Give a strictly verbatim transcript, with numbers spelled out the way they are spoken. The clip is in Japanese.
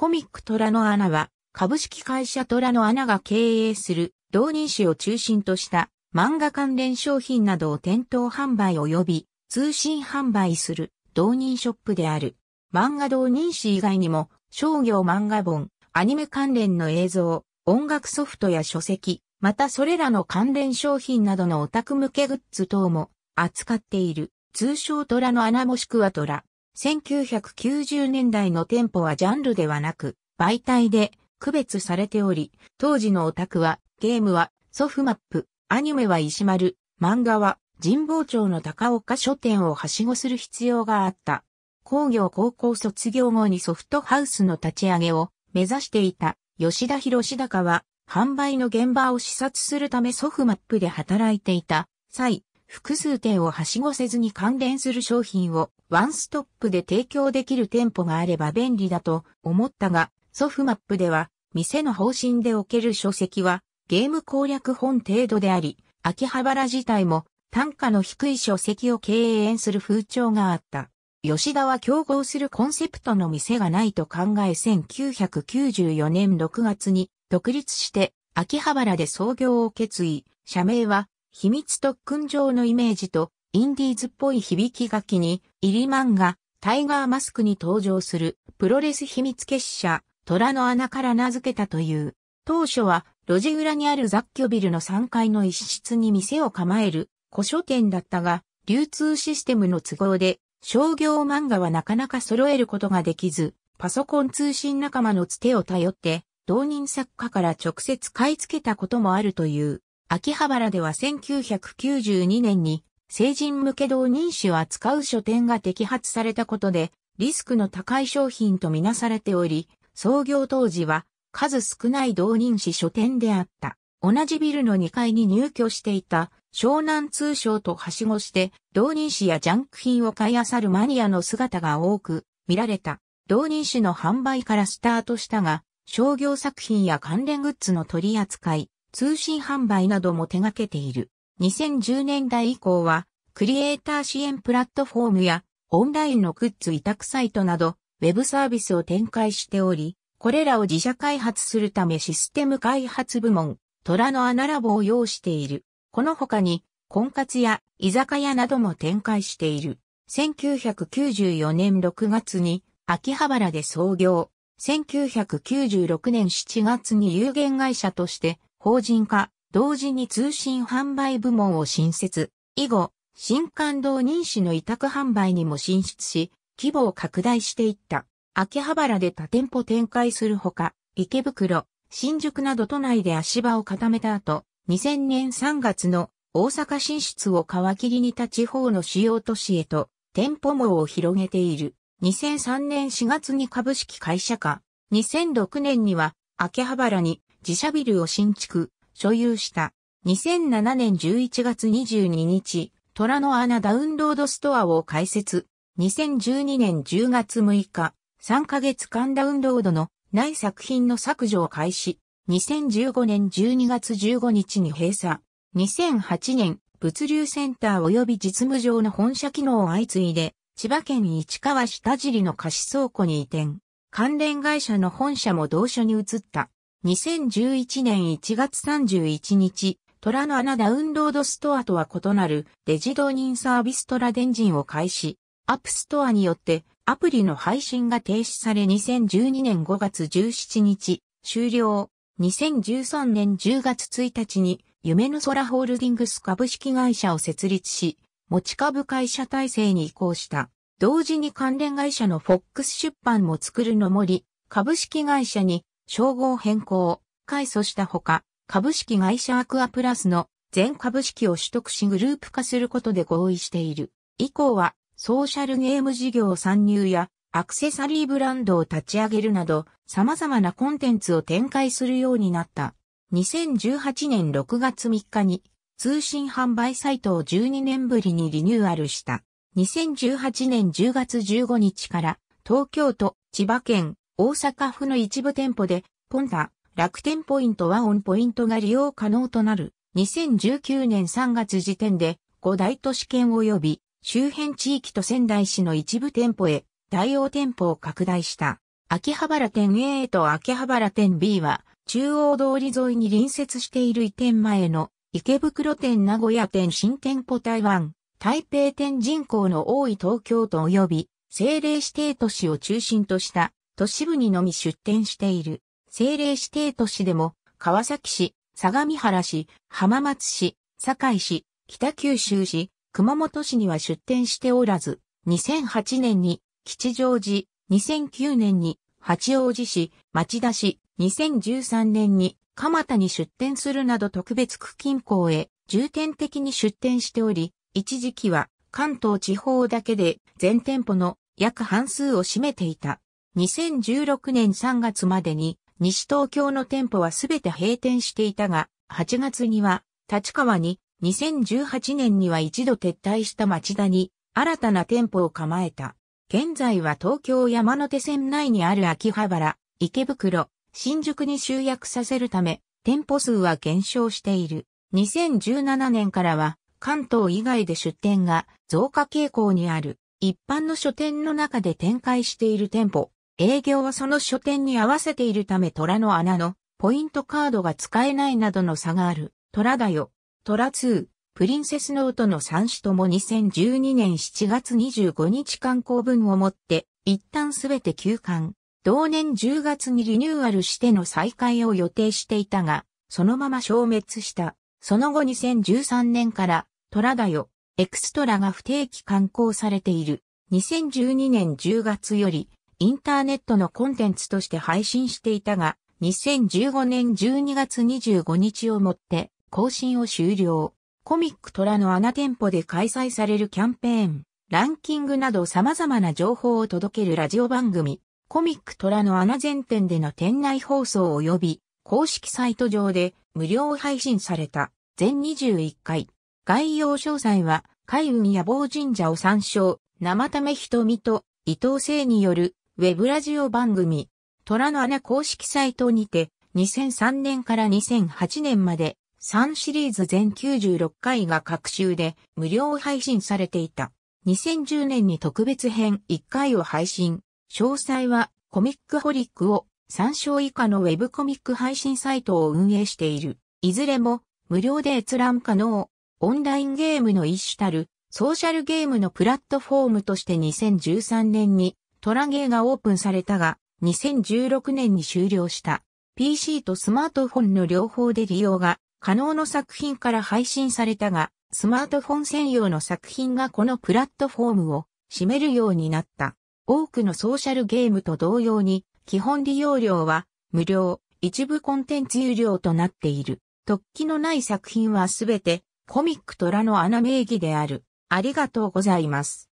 コミック虎の穴は、株式会社虎の穴が経営する同人誌を中心とした漫画関連商品などを店頭販売及び通信販売する同人ショップである。漫画同人誌以外にも商業漫画本、アニメ関連の映像、音楽ソフトや書籍、またそれらの関連商品などのオタク向けグッズ等も扱っている。通称虎の穴もしくは虎。せんきゅうひゃくきゅうじゅうねんだいの店舗はジャンルではなく媒体で区別されており、当時のオタクはゲームはソフマップ、アニメは石丸、漫画は神保町の高岡書店をはしごする必要があった。工業高校卒業後にソフトハウスの立ち上げを目指していた吉田弘隆は販売の現場を視察するためソフマップで働いていた際、複数店をはしごせずに関連する商品をワンストップで提供できる店舗があれば便利だと思ったが、ソフマップでは店の方針で置ける書籍はゲーム攻略本程度であり、秋葉原自体も単価の低い書籍を敬遠する風潮があった。吉田は競合するコンセプトの店がないと考えせんきゅうひゃくきゅうじゅうよねんろくがつに独立して秋葉原で創業を決意、社名は秘密特訓場のイメージとインディーズっぽい響きが気に入り漫画タイガーマスクに登場するプロレス秘密結社虎の穴から名付けたという。当初は路地裏にある雑居ビルのさんがいの一室に店を構える古書店だったが流通システムの都合で商業漫画はなかなか揃えることができずパソコン通信仲間のつてを頼って同人作家から直接買い付けたこともあるという。秋葉原ではせんきゅうひゃくきゅうじゅうにねんに成人向け同人誌を扱う書店が摘発されたことでリスクの高い商品とみなされており、創業当時は数少ない同人誌書店であった。同じビルのにかいに入居していた湘南通商とはしごして同人誌やジャンク品を買い漁るマニアの姿が多く見られた。同人誌の販売からスタートしたが、商業作品や関連グッズの取り扱い、通信販売なども手掛けている。にせんじゅうねんだい以降は、クリエイター支援プラットフォームや、オンラインのグッズ委託サイトなど、ウェブサービスを展開しており、これらを自社開発するためシステム開発部門、虎の穴ラボを擁している。この他に、婚活や居酒屋なども展開している。せんきゅうひゃくきゅうじゅうよねんろくがつに、秋葉原で創業。せんきゅうひゃくきゅうじゅうろくねんしちがつに有限会社として、法人化、同時に通信販売部門を新設。以後、新刊同人誌の委託販売にも進出し、規模を拡大していった。秋葉原で多店舗展開するほか、池袋、新宿など都内で足場を固めた後、にせんねんさんがつの大阪進出を皮切りに他地方の主要都市へと店舗網を広げている。にせんさんねんしがつに株式会社化。にせんろくねんには秋葉原に自社ビルを新築、所有した。にせんななねんじゅういちがつにじゅうににち、虎の穴ダウンロードストアを開設。にせんじゅうにねんじゅうがつむいか、さんかげつかんダウンロードのない作品の削除を開始。にせんじゅうごねんじゅうにがつじゅうごにちに閉鎖。にせんはちねん、物流センター及び実務上の本社機能を相次いで、千葉県市川市田尻の貸し倉庫に移転。関連会社の本社も同所に移った。にせんじゅういちねんいちがつさんじゅういちにち、虎の穴ダウンロードストアとは異なるデジ同人サービス虎電人を開始。アップストアによってアプリの配信が停止されにせんじゅうにねんごがつじゅうしちにち終了。にせんじゅうさんねんじゅうがつついたちに夢の空ホールディングス株式会社を設立し、持ち株会社体制に移行した。同時に関連会社のフォックス出版も作るの森株式会社に称号変更、改組したほか、株式会社アクアプラスの全株式を取得しグループ化することで合意している。以降は、ソーシャルゲーム事業参入や、アクセサリーブランドを立ち上げるなど、様々なコンテンツを展開するようになった。にせんじゅうはちねんろくがつみっかに、通信販売サイトをじゅうにねんぶりにリニューアルした。にせんじゅうはちねんじゅうがつじゅうごにちから、東京都、千葉県、大阪府の一部店舗で、Ponta、楽天ポイント、ワオンポイントが利用可能となる。にせんじゅうきゅうねんさんがつ時点で、ごだいとしけん及び、周辺地域と仙台市の一部店舗へ、対応店舗を拡大した。秋葉原店 A と秋葉原店 B は、中央通り沿いに隣接している移転前の池袋店名古屋店新店舗台湾、台北店人口の多い東京都及び政令指定都市を中心とした都市部にのみ出店している。政令指定都市でも川崎市、相模原市、浜松市、堺市、北九州市、熊本市には出店しておらず、にせんはちねんに吉祥寺、にせんきゅうねんに八王子市、町田市、にせんじゅうさんねんに蒲田に出店するなど特別区近郊へ重点的に出店しており、一時期は関東地方だけで全店舗の約半数を占めていた。にせんじゅうろくねんさんがつまでに西東京の店舗はすべて閉店していたが、はちがつには立川に、にせんじゅうはちねんには一度撤退した町田に新たな店舗を構えた。現在は東京山手線内にある秋葉原、池袋、新宿に集約させるため、店舗数は減少している。にせんじゅうななねんからは、関東以外で出店が増加傾向にある。一般の書店の中で展開している店舗、営業はその書店に合わせているため虎の穴のポイントカードが使えないなどの差がある。虎だよ、虎ツー、プリンセスノートのさん種ともにせんじゅうにねんしちがつにじゅうごにち刊行分をもって、一旦すべて休刊。同年じゅうがつにリニューアルしての再開を予定していたが、そのまま消滅した。その後にせんじゅうさんねんから、虎だよ、エクストラが不定期刊行されている。にせんじゅうにねんじゅうがつより、インターネットのコンテンツとして配信していたが、にせんじゅうごねんじゅうにがつにじゅうごにちをもって、更新を終了。コミック虎の穴店舗で開催されるキャンペーン、ランキングなど様々な情報を届けるラジオ番組、コミック虎の穴全店での店内放送及び公式サイト上で無料配信された全にじゅういっかい。概要詳細は開運野望神社を参照、生ためひとみと伊藤聖によるウェブラジオ番組、虎の穴公式サイトにてにせんさんねんからにせんはちねんまでさんシリーズ全きゅうじゅうろっかいが各週で無料配信されていた。にせんじゅうねんに特別編いっかいを配信。詳細はコミックホリックを参照以下のウェブコミック配信サイトを運営している。いずれも無料で閲覧可能。オンラインゲームの一種たるソーシャルゲームのプラットフォームとしてにせんじゅうさんねんにトラゲーがオープンされたがにせんじゅうろくねんに終了した。ピーシー とスマートフォンの両方で利用が可能の作品から配信されたが、スマートフォン専用の作品がこのプラットフォームを占めるようになった。多くのソーシャルゲームと同様に、基本利用料は無料、一部コンテンツ有料となっている。特記のない作品はすべてコミック虎の穴名義である。ありがとうございます。